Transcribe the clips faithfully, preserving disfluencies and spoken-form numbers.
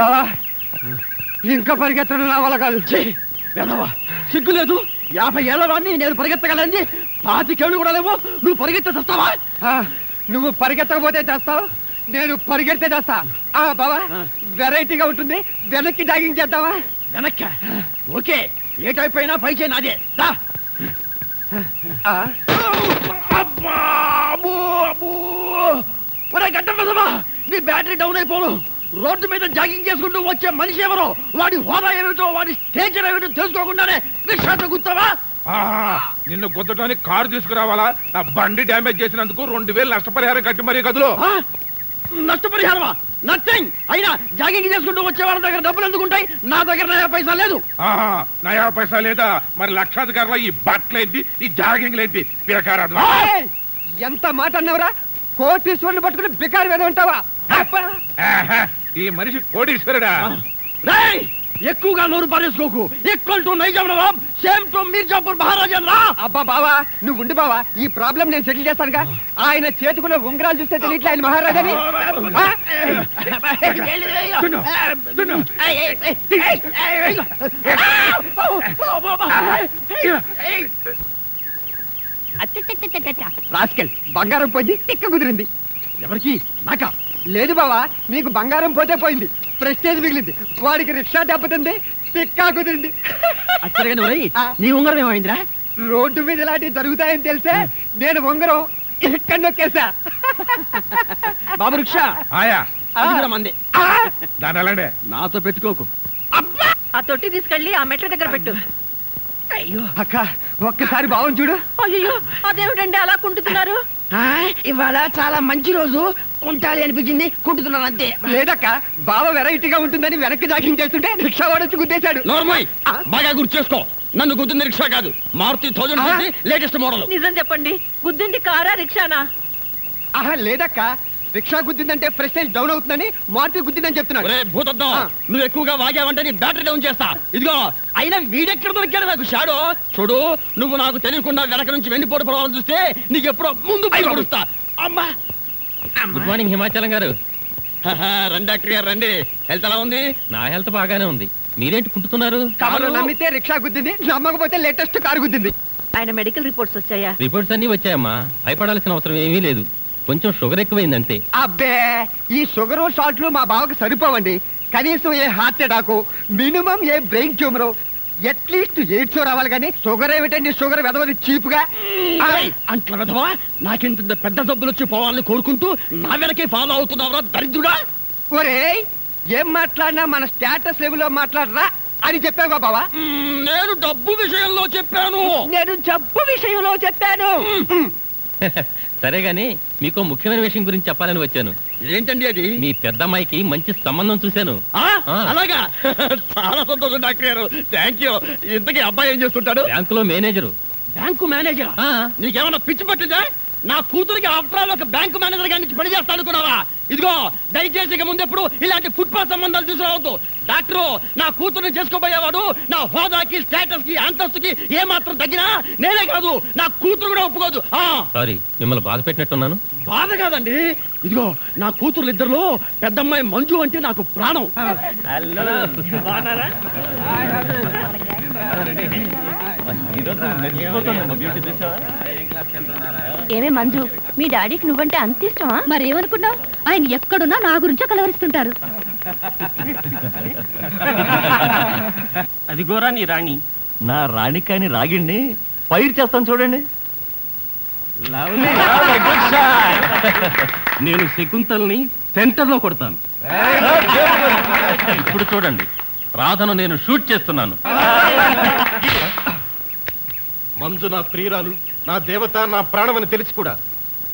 బావా ఇంకా పరిగెత్తడం నా వల్ల కాదు. వెళ్ళవా సిగ్గులేదు, యాభై ఏళ్ళ వాడిని నేను పరిగెత్తగలని, పాతికేళ్ళు కూడా లేవు, నువ్వు పరిగెత్త చేస్తావా? నువ్వు పరిగెత్తకపోతే చేస్తావు, నేను పరిగెడితే చేస్తా. బావా వెరైటీగా ఉంటుంది, వెనక్కి డాగింగ్ చేద్దావా? వెనక్క ఓకే, ఏ టైప్ అయినా పై చేయి నాదే. నీ బ్యాటరీ డౌన్ అయిపోను, రోడ్డు మీద జాగింగ్ చేసుకుంటూ వచ్చే మనిషి ఎవరో, వాడి హోదా ఏమిటో, వాడి స్టేచర్ ఏమిటో తెలుసుకోకుండానే రిక్షాతో గుర్తావా? నిన్ను గుద్దటానికి కారు తీసుకురావాలా? నా బండి డ్యామేజ్ చేసినందుకు రెండు వేలు నష్టపరిహారం కట్టి మరీ కదులు. నష్టపరిహారమా? నథింగ్. అయినా జాగింగ్ చేసుకుంటూ వచ్చే వాళ్ళ దగ్గర డబ్బులు ఎందుకుంటాయి? నా దగ్గర నయా పైసా లేదు. నయా పైసా లేదా? మరి లక్షాధికారుల ఈ బట్టలేంటి, ఈ జాగింగ్లేంటి? ఎంత మాట అన్నవరా, కోటీశ్వరుని పట్టుకుని బికారు వేద ఉంటావా? ఈ మనిషి కోటీశ్వరుడా? ఎక్కువగా నోరు పారేసుకోకు. Equal to Nizam Nawab, same to Mirzapur మహారాజా. అబ్బా బావా నువ్వు ఉండి బావా, ఈ ప్రాబ్లం నేను సెటిల్ చేస్తానుగా. ఆయన చేతుకున్న ఉంగరాలు చూస్తే తెలియట్లే ఆయన మహారాజాని. రాస్కెల్, బంగారం పోయింది, తిక్క కుదిరింది. ఎవరికి? నాకా? లేదు బావా, నీకు బంగారం పోతే పోయింది, ప్రెస్టేజ్ మిగిలింది, వాడికి రిక్షా దెబ్బతింది, తిక్కా కుదిరింది. నీ ఉంగరం ఏమైందిరా? రోడ్డు మీద ఇలాంటివి జరుగుతాయని తెలిసే నేను ఉంగరం ఇక్కడ నొక్కేసా. బాబు రిక్షా మంది నాతో పెట్టుకోకు, ఆ తొట్టి తీసుకెళ్ళి ఆ మెట్ల దగ్గర పెట్టు. అయ్యో అక్క, ఒక్కసారి బావుని చూడు. అయ్యో అదేమిటండి అలా కుంటున్నారు? ఇవాళ చాలా మంచి రోజు, కుంటాలి అనిపించింది, కుంటున్నాను అంతే. లేదక్క, బావ వెరైటీగా ఉంటుందని వెనక్కి జాగింగ్ చేస్తుంటే రిక్షా వాడొచ్చి గుద్దేశాడు. బాగా గుర్తు చేసుకో, నన్ను గుద్దింది రిక్షా కాదు, మారుతి థౌసండ్ లేటెస్ట్ మోడల్. నిజం చెప్పండి, గుద్దింది కారా రిక్షానా? ఆహా లేదక్క, రిక్షా గుద్దిందంటే ప్రెస్టేజ్ డౌన్ అవుతుందని మారుతి గుద్దిందని చెప్తున్నాడు. నువ్వు ఎక్కువగా వాగావంటే నీ బ్యాటరీ డౌన్ చేస్తా. ఇదిగో అయినా వీడెక్కడ దొరికాడు నాకు షాడో? చూడు, నువ్వు నాకు తెలియకుండా వెనక నుంచి వెండిపోటు పడవాలని చూస్తే నీకు ఎప్పుడో ముందు పడుస్తా. అమ్మా గుడ్ మార్నింగ్ హిమాచలం గారు. రండి డాక్టర్ గారు రండి. హెల్త్ ఎలా ఉంది? నా హెల్త్ బాగానే ఉంది, మీరేంటి కుంటున్నారు? నమ్మితే రిక్షా గుద్దింది, నమ్మకపోతే లేటెస్ట్ కారు గుద్దింది. ఆయన మెడికల్ రిపోర్ట్స్ వచ్చాయా? రిపోర్ట్స్ అన్ని వచ్చాయమ్మా, భయపడాల్సిన అవసరం ఏమీ లేదు, కొంచెం షుగర్ ఎక్కువైంది అంతే. అబ్బే ఈ షుగర్ షార్ట్లు మా బావకు సరిపోవండి. కనీసం a heart attack, minimum a brain tumour, at least AIDS రావాలి. కానీ షుగర్ ఏమిటండి, షుగర్ వెదవది చీప్గా అంట్ల వెదవా. నాకింత పెద్ద డబ్బులు వచ్చి పోవాలని కోరుకుంటూ నా వెనకే ఫాలో అవుతున్నావురా దరిద్రుడా. ఒరే ఏం మాట్లాడినా మన స్టేటస్ లెవెల్లో మాట్లాడరా అని చెప్పావు బావా. నేను డబ్బు విషయంలో చెప్పాను, నేను జబ్బు విషయంలో చెప్పాను. సరే గాని మీకు ముఖ్యమైన విషయం గురించి చెప్పాలని వచ్చాను. ఏంటండి అది? మీ పెద్దమ్మాయికి మంచి సంబంధం చూశాను. అలాగా, చాలా సంతోషం డాక్టర్ గారు, థ్యాంక్ యూ. ఇంతకీ అబ్బాయి ఏం చేస్తుంటాడు? బ్యాంకులో మేనేజరు. Bank manager? నీకేమన్నా పిచ్చి పట్టిందా? నా కూతురికి అప్రాలు ఒక బ్యాంకు మేనేజర్ గారి నుంచి పని చేస్తా అనుకున్నావా? ఇదిగో దయచేసి ఇక ముందెప్పుడు ఇలాంటి ఫుట్పాత్ సంబంధాలు తీసుకురావద్దు. డాక్టరు నా కూతురుని చేసుకోబోయేవాడు నా హోదాకి, స్టేటస్ కి, అంతస్తుకి ఏ మాత్రం తగ్గినా నేనే కాదు నా కూతురు కూడా ఒప్పుకోదు. సారీ, మిమ్మల్ని బాధ పెట్టినట్టున్నాను. బాధ కాదండి, ఇదిగో నా కూతురు ఇద్దరులో పెద్దమ్మాయి మంజు అంటే నాకు ప్రాణం. ఏమే మంజు, మీ డాడీకి నువ్వంటే అంత ఇష్టమా? మరేమనుకున్నావు, ఆయన ఎక్కడున్నా నా గురించో కలవరిస్తుంటారు. అదిగోరా నీ రాణి. నా రాణి కాని రాగిణ్ణి ఫైర్ చేస్తాను చూడండి. నేను శకుంతల్ని సెంటర్లో కొడతాను. ఇప్పుడు చూడండి, రాధను నేను షూట్ చేస్తున్నాను. మంజు నా ప్రియురాలు, నా దేవత, నా ప్రాణం అని తెలిసి కూడా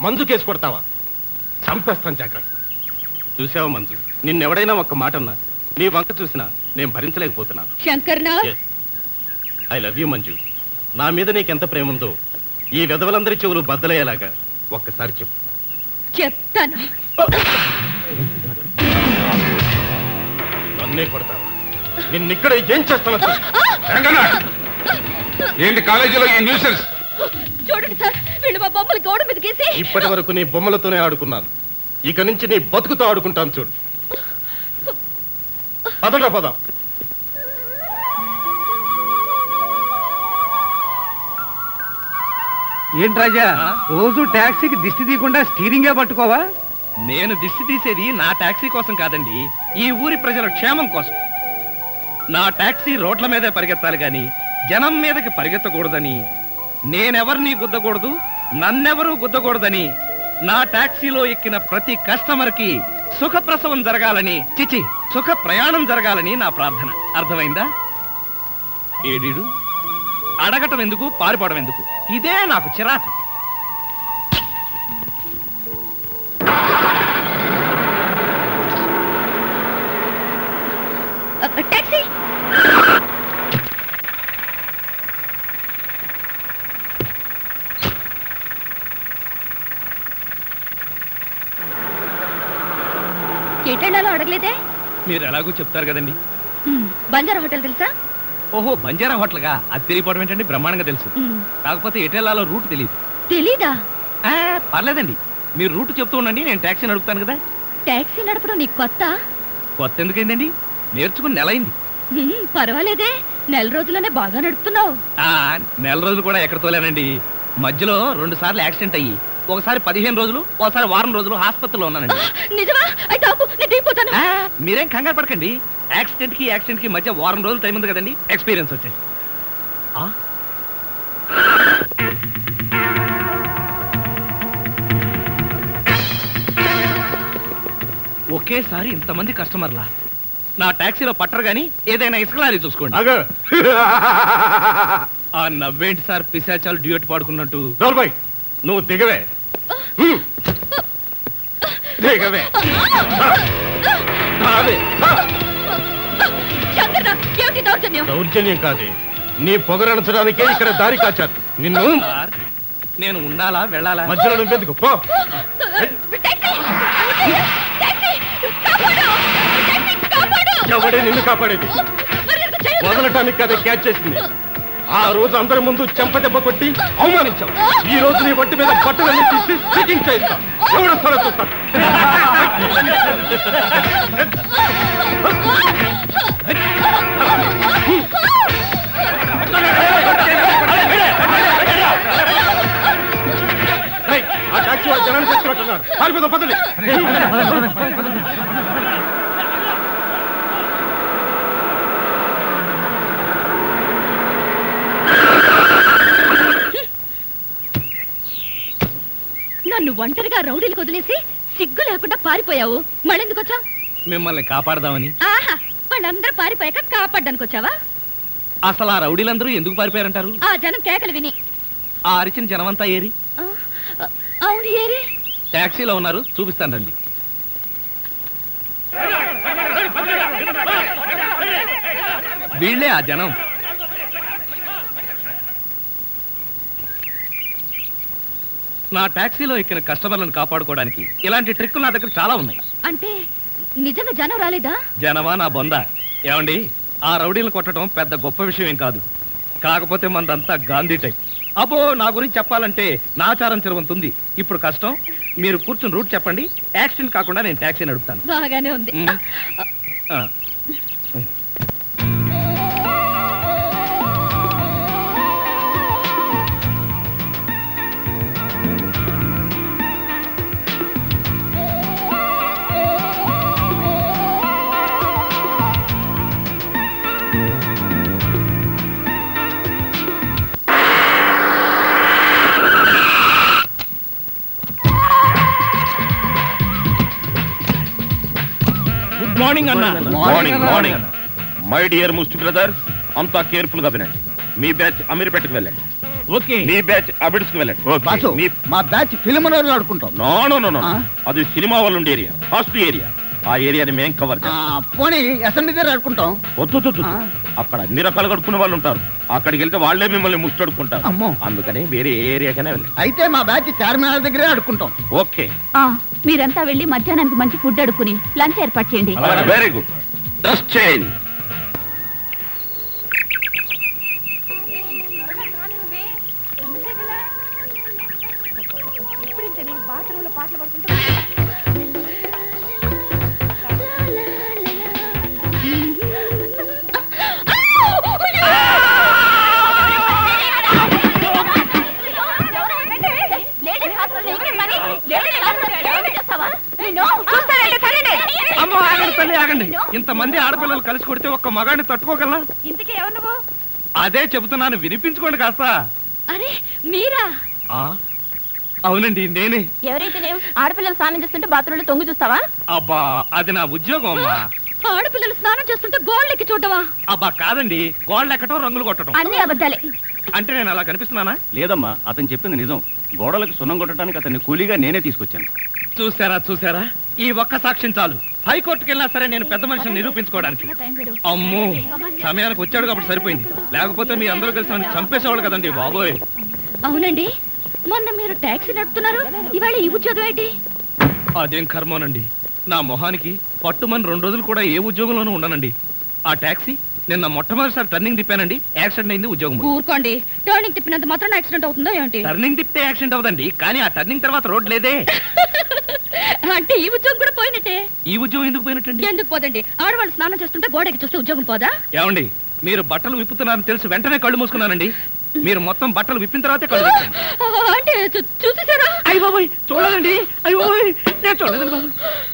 మంజు కేసు కొడతావా? చంపేస్తాను జాగ్రత్త. చూసావా మంజు, నిన్నెవడైనా ఒక్క మాట అన్నా, నీ వంక చూసినా నేను భరించలేకపోతున్నాను. శంకర్నా, ఐ లవ్ యూ మంజు. నా మీద నీకెంత ప్రేమ ఉందో ఈ విధవలందరి చెవులు బద్దలయ్యేలాగా ఒక్కసారి చెప్పు. చెప్తాను. నన్నే కొడతావా? నిన్నిక్కడ ఏం చేస్తాను? ఏంటి కాలేజీలో ఈ న్యూసెన్స్? చూడండి సార్, వీళ్ళు మా బొమ్మలు గోడ మీద గీసి. ఇప్పటి వరకు నీ బొమ్మలతోనే ఆడుకున్నాను, ఇక నుంచి నీ బతుకుతో ఆడుకుంటాను చూడు. పదండి పదం ఏంటి రాజా రోజు టాక్సీకి దిష్టి తీయకుండా స్టీరింగే పట్టుకోవా? నేను దిష్టి తీసేది నా టాక్సీ కోసం కాదండి, ఈ ఊరి ప్రజల క్షేమం కోసం. నా టాక్సీ రోడ్ల మీదే పరిగెత్తాలి కానీ జనం మీదకి పరిగెత్తకూడదని, నేనెవరిని గుద్దకూడదు, నన్నెవరూ గుద్దకూడదని, నా టాక్సీలో ఎక్కిన ప్రతి కస్టమర్కి సుఖప్రసవం జరగాలని, చిచి సుఖ ప్రయాణం జరగాలని నా ప్రార్థన. అర్థమైందా? ఏడీడు అడగటం ఎందుకు, పారిపోవడం ఎందుకు, ఇదే నాకు చిరాకు. టాక్సీ ఎటెండాలో అడగలేదే? మీరు ఎలాగూ చెప్తారు కదండి. బంజారా హోటల్ తెలుసా? ఓహో, బంజారా హోటల్గా? అది తెలియపోవడం ఏంటండి, బ్రహ్మాండంగా తెలుసు. కాకపోతే ఎటెల్లాలో రూట్ తెలియదు. తెలీదా? పర్లేదండి, మీరు రూట్ చెప్తూ ఉండండి, నేను టాక్సీ నడుపుతాను కదా. టాక్సీ నడపడం నీకు కొత్త? కొత్త ఎందుకైందండి, నేర్చుకుని నెల అయింది. పర్వాలేదే, నెల రోజుల్లోనే బాగా నడుపుతున్నావు. నెల రోజులు కూడా ఎక్కడ తోలేనండి, మధ్యలో రెండు సార్లు యాక్సిడెంట్ అయ్యి, ఒకసారి పదిహేను రోజులు, ఒకసారి వారం రోజులు హాస్పిటల్లో ఉన్నానండి. నిజమా? అయితే మీరేం కంగారు పడకండి, యాక్సిడెంట్ కి యాక్సిడెంట్ కి మధ్య వారం రోజులు టైం ఉంది కదండి, ఎక్స్పీరియన్స్ వచ్చేసి. ఒకేసారి ఇంతమంది కస్టమర్లా? నా టాక్సీలో పట్టరు కానీ ఏదైనా ఇసుక లారీ చూసుకోండి. ఆ నవ్వేంటి సార్, పిశాచాలు డ్యూట్ పాడుకున్నట్టు. నువ్వు దిగవే, దిగవే. దౌర్జన్యం కాదు, నీ పొగరనచడానికే ఇక్కడ దారి కాచారు నిన్ను. నేను ఉండాలా వెళ్ళాలా? మధ్యలో నువ్వెందుకు? పో. ఎవడే నిన్ను కాపాడేది? వదలటానికి కదా క్యాచ్ చేసింది. ఆ రోజు అందరి ముందు చెంప దెబ్బ కొట్టి అవమానించావు, ఈ రోజు నీ బట్టి మీద బట్టలన్నీ తీసి చెకింగ్ చేయిస్తాం. ఎవరు సరే చూస్తాను. ఆ టాక్సీ వాళ్ళు జనాన్ని తెచ్చినట్టున్నారు, పారిపోతాం పదండి. నన్ను ఒంటరిగా రౌడీలు వదిలేసి సిగ్గు లేకుండా పారిపోయావు, మళ్ళెందుకు వచ్చా? మిమ్మల్ని కాపాడదామని. ఆహా, వాళ్ళందరూ పారిపోయాక కాపాడడానికి వచ్చావా? అసలు ఆ రౌడీలందరూ ఎందుకు పారిపోయారంటారు? ఆ జనం కేకలు విని, ఆ అరిచిన జనమంతా ఏరి. అవును ఏరి. టాక్సీలో ఉన్నారు, చూపిస్తాను రండి. వీళ్ళే ఆ జనం. నా టాక్సీలో ఎక్కిన కస్టమర్లను కాపాడుకోవడానికి ఇలాంటి ట్రిక్కులు నా దగ్గర చాలా ఉన్నాయి. అంటే నిజంగా జనం రాలేదా? జనమా నా బొందా? ఏమండి, ఆ రౌడీలను కొట్టడం పెద్ద గొప్ప విషయం ఏం కాదు, కాకపోతే మనదంతా గాంధీ టైప్. అబ్బో, నా గురించి చెప్పాలంటే నాచారం చెరువంతుంది. ఇప్పుడు కష్టం, మీరు కూర్చుని రూట్ చెప్పండి, యాక్సిడెంట్ కాకుండా నేను టాక్సీ నడుపుతాను. బాగానే ఉంది. మై డియర్ ముస్టి బ్రదర్, అంతా కేర్ఫుల్ గా వినండి. మీ బ్యాచ్ అమీర్పేటకు వెళ్ళండి, మీ బ్యాచ్ అబిడ్స్ కి వెళ్ళండి, మా బ్యాచ్ ఫిల్మ్ నగర్ ఆడుకుంటాం. నో నో నో నో, అది సినిమా వాళ్ళు ఉండే ఏరియా, హాస్టల్ ఏరియా. ఆ ఏరియాని మేం కవర్ చేస్తాం. పోనీ అసెంబ్లీ దగ్గర ఆడుకుంటాం. వద్దు, అక్కడ అన్ని రకాలు కడుక్కునే వాళ్ళు ఉంటారు, అక్కడికి వెళ్తే వాళ్లే మిమ్మల్ని ముష్టి అడుకుంటారు. అందుకని వేరే ఏరియాకనే వెళ్ళండి. అయితే మా బ్యాచ్ చార్మినార్ దగ్గరే ఆడుకుంటాం. ఓకే, మీరంతా వెళ్ళి మధ్యాహ్నానికి మంచి ఫుడ్ అడుక్కుని లంచ్ ఏర్పాటు చేయండి. Very good. Just change. పాటలు తల్లి ఆగండి, ఇంతమంది ఆడపిల్లలు కలిసి కొడితే ఒక్క మగాడిని తట్టుకోగలనా? ఇంతకీ ఎవరు నువ్వు? అదే చెబుతున్నాను, వినిపించుకోండి కాస్త. అరే మీరా? అవునండి నేనే. ఎవరైతే ఆడపిల్లలు స్నానం చేస్తుంటే బాత్రూంలో తొంగి చూస్తావా? అబ్బా అది నా ఉద్యోగం అమ్మా. ఆడపిల్లలు స్నానం చేస్తుంటే గోళ్ళెక్కి చూడవా? అబ్బా కాదండి, గోళ్ళెక్కటం రంగులు కొట్టడం అన్ని అబద్ధాలే. అంటే నేను అలా కనిపిస్తున్నానా? లేదమ్మా, అతను చెప్పింది నిజం. గోడలకు సున్నం కొట్టడానికి అతన్ని కూలీగా నేనే తీసుకొచ్చాను. చూసారా చూసారా, ఈ ఒక్క సాక్ష్యం చాలు హైకోర్టుకి వెళ్ళినా సరే నేను పెద్ద మనిషిని నిరూపించుకోవడానికి. అమ్మో సమయానికి వచ్చాడు కాబట్టి సరిపోయింది, లేకపోతే మీ అందరూ కలిసి చంపేసేవాడు కదండి బాబోయ్. అవునండి, మొన్న మీరు టాక్సీ నడుపుతున్నారు, ఇవాళ ఈ ఉద్యోగం ఏంటి? అదేం కర్మోనండి, నా మొహానికి పట్టుమని రెండు రోజులు కూడా ఏ ఉద్యోగంలోనూ ఉండనండి. ఆ టాక్సీ నిన్న మొట్టమొదటిసారి టర్నింగ్ తిప్పానండి, యాక్సిడెంట్ అయింది. ఉద్యోగం ఊరుకోండి, టర్నింగ్ తిప్పినంత మాత్రం యాక్సిడెంట్ అవుతుందో ఏంటి? టర్నింగ్ తిప్పితే యాక్సిడెంట్ అవదండి, కానీ ఆ టర్నింగ్ తర్వాత రోడ్ లేదే. అంటే ఈ ఉద్యోగం కూడా పోయినట్టే. ఈ ఉద్యోగం ఎందుకు పోయినట్టండి? ఎందుకు పోదండి, ఆడవాళ్ళు స్నానం చేస్తుంటే గోడకి చూస్తే ఉద్యోగం పోదా? ఏమండి మీరు బట్టలు విప్పుతున్నారని తెలుసు వెంటనే కళ్ళు మూసుకున్నానండి, మీరు మొత్తం బట్టలు విప్పిన తర్వాతే కళ్ళు చూసేసారా? అయ్య బాబోయ్ చూడదండి, అయ్య బాబోయ్ నేను చూడలేదు బాబోయ్.